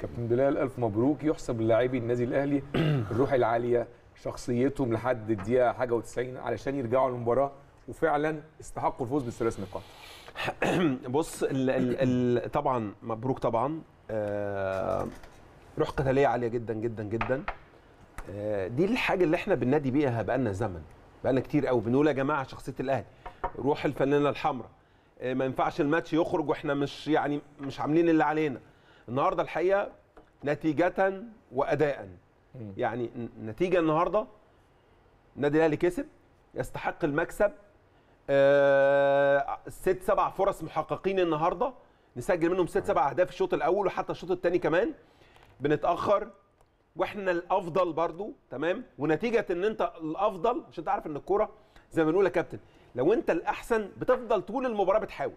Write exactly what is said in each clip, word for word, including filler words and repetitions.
كابتن دلال الف مبروك يحسب للاعبي النادي الاهلي الروح العاليه شخصيتهم لحد الدقيقه حاجه وتسعين علشان يرجعوا للمباراه وفعلا استحقوا الفوز بالثلاث نقاط. بص ال ال طبعا مبروك طبعا آه روح قتاليه عاليه جدا جدا جدا آه دي الحاجه اللي احنا بننادي بيها بقالنا زمن بقالنا كتير قوي بنقول يا جماعه شخصيه الاهلي روح الفنانه الحمراء آه ما ينفعش الماتش يخرج واحنا مش يعني مش عاملين اللي علينا. النهارده الحقيقه نتيجه واداء يعني نتيجه النهارده النادي الاهلي كسب يستحق المكسب آه ست سبع فرص محققين النهارده نسجل منهم ست سبع اهداف الشوط الاول وحتى الشوط الثاني كمان بنتاخر واحنا الافضل برضو تمام ونتيجه ان انت الافضل عشان تعرف ان الكوره زي ما بنقول يا كابتن لو انت الاحسن بتفضل طول المباراه بتحاول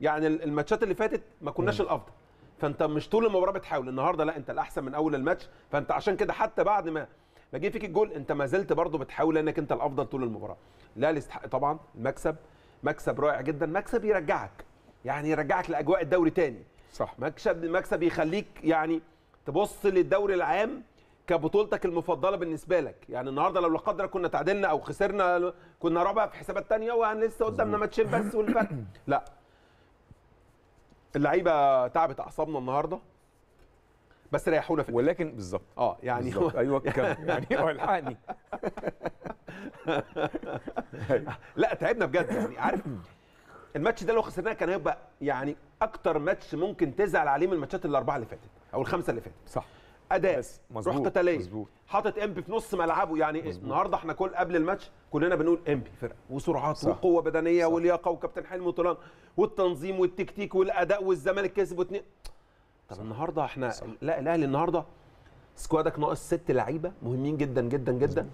يعني الماتشات اللي فاتت ما كناش الافضل فانت مش طول المباراه بتحاول النهارده لا انت الاحسن من اول الماتش فانت عشان كده حتى بعد ما ما جه فيك الجول انت ما زلت برضه بتحاول لانك انت الافضل طول المباراه. لا يستحق طبعا المكسب مكسب رائع جدا مكسب يرجعك يعني يرجعك لاجواء الدوري تاني صح مكسب مكسب يخليك يعني تبص للدوري العام كبطولتك المفضله بالنسبه لك يعني النهارده لو لا قدر كنا تعادلنا او خسرنا كنا رابع في حسابات تانيه وان لسه قدامنا ماتشين بس والفرق لا اللعيبه تعبت اعصابنا النهارده بس ريحونا في ولكن بالظبط اه يعني بالزبط. ايوه كمل يعني الحقني لا تعبنا بجد يعني عارف الماتش ده لو خسرناه كان هيبقى يعني اكتر ماتش ممكن تزعل عليه من الماتشات الاربعه اللي فاتت او الخمسه اللي فاتت صح اداء روح قتاليه حاطط انبي في نص ملعبه يعني مزبوط. النهارده احنا كل قبل الماتش كلنا بنقول انبي فرقه وسرعات صح. وقوه بدنيه صح. ولياقه وكابتن حلمي وطلال والتنظيم والتكتيك والاداء والزمالك كسبوا اتنين طب النهارده احنا صح. لا الاهلي النهارده سكوادك ناقص ست لعيبه مهمين جدا جدا جدا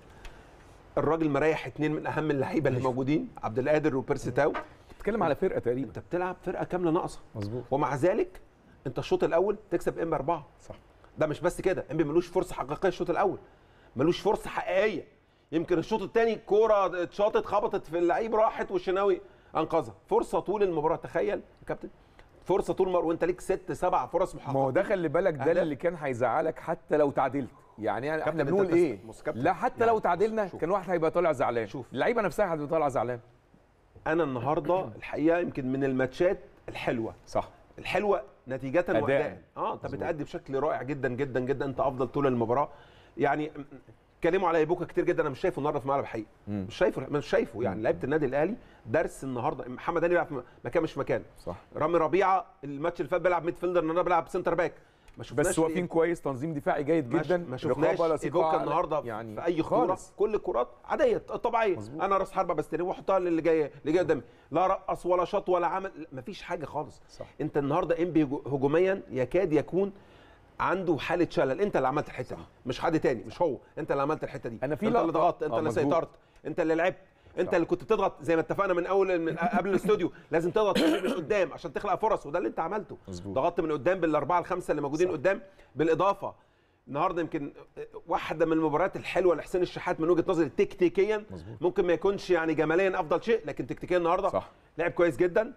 الراجل مريح اتنين من اهم اللعيبه اللي موجودين عبد القادر وبيرسي تاو بتتكلم على فرقه تقريبا انت بتلعب فرقه كامله ناقصه مظبوط ومع ذلك انت الشوط الاول تكسب انبي اربعه صح ده مش بس كده انبي ملوش فرصه حقيقيه الشوط الاول ملوش فرصه حقيقيه يمكن الشوط الثاني الكوره اتشاطت خبطت في اللعيب راحت والشناوي انقذها فرصه طول المباراه تخيل يا كابتن فرصه طول المباراه وانت ليك ست سبع فرص محققه ما هو ده خلي بالك ده اللي كان هيزعلك حتى لو تعادلت يعني احنا بنقول ايه لا حتى يعني لو تعادلنا كان واحد هيبقى طالع زعلان شوف اللعيبه نفسها هتبقى طالعه زعلان انا النهارده الحقيقه يمكن من الماتشات الحلوه صح الحلوه نتيجه واداء اه انت بتأدي بشكل رائع جدا جدا جدا انت افضل طول المباراه يعني اتكلموا على ايبوكا كتير جدا انا مش شايفه النهارده في ملعب الحقيقه مش شايفه مش شايفه يعني لعيبه النادي الاهلي درس النهارده محمد هاني بيلعب في مكان مش مكان صح رامي ربيعه الماتش اللي فات بيلعب ميد فيلدر النهارده بيلعب سنتر باك ما شفناش بس واقفين كويس تنظيم دفاعي جيد جدا ما شفناش ايبوكا النهارده يعني في اي كوره كل الكرات عاديه طبيعيه انا راس حربه بستلم واحطها للي جاي اللي جاي قدامي لا رقص ولا شاط ولا عمل ما فيش حاجه خالص صح. انت النهارده انبي هجوميا يكاد يكون عنده حاله شلل انت اللي عملت الحته دي مش حد تاني مش هو انت اللي عملت الحته دي أنا في انت اللي ضغطت انت آه اللي سيطرت انت اللي لعبت انت اللي كنت بتضغط زي ما اتفقنا من اول من قبل الاستوديو لازم تضغط من قدام عشان تخلق فرص وده اللي انت عملته ضغطت من قدام بالاربعه الخمسه اللي موجودين صح. قدام بالاضافه النهارده يمكن واحده من المباريات الحلوه لحسين الشحات من وجهه نظري تكتيكيا مزبوط. ممكن ما يكونش يعني جماليا افضل شيء لكن تكتيكيا النهارده لعب كويس جدا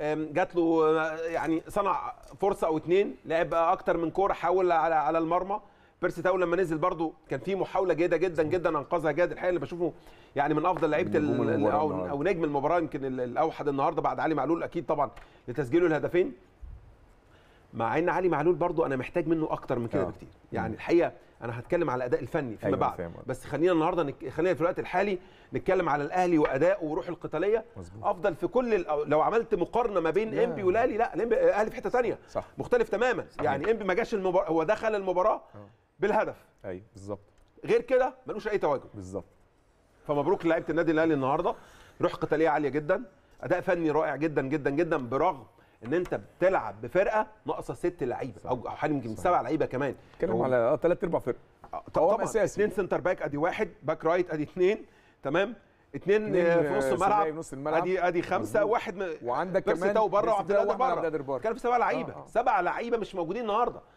جات له يعني صنع فرصه او اتنين لعب اكتر من كوره حاول على على المرمى بيرسي تاو لما نزل برضو كان في محاوله جيده جدا جدا انقذها جاد الحقيقه اللي بشوفه يعني من افضل لعيبه او, أو نجم المباراه يمكن الاوحد النهارده بعد علي معلول اكيد طبعا لتسجيله الهدفين مع ان علي معلول برضو انا محتاج منه اكتر من كده بكتير يعني الحقيقه انا هتكلم على الاداء الفني فيما بعد بس خلينا النهارده نك... خلينا في الوقت الحالي نتكلم على الاهلي واداءه وروحه القتاليه مزبوط. افضل في كل ال... لو عملت مقارنه ما بين انبي والاهلي لا الاهلي في حته ثانيه مختلف تماما صح. يعني انبي ما جاش المباراه هو دخل المباراه أوه. بالهدف ايوه بالظبط غير كده ملوش اي تواجد بالظبط فمبروك لعيبه النادي الاهلي النهارده روح قتاليه عاليه جدا اداء فني رائع جدا جدا جدا برغم ان انت بتلعب بفرقه ناقصه ست لعيبه او حاليا يمكن سبع لعيبه كمان بتتكلم على اه ثلاث ارباع فرقه طبعا اثنين سنتر باك ادي واحد باك رايت ادي اثنين تمام اثنين في نص الملعب ادي ادي خمسه واحد وعندك كمان بيرسي تاو بره وعبد القادر بره كان في سبع لعيبه آه. سبع لعيبه مش موجودين النهارده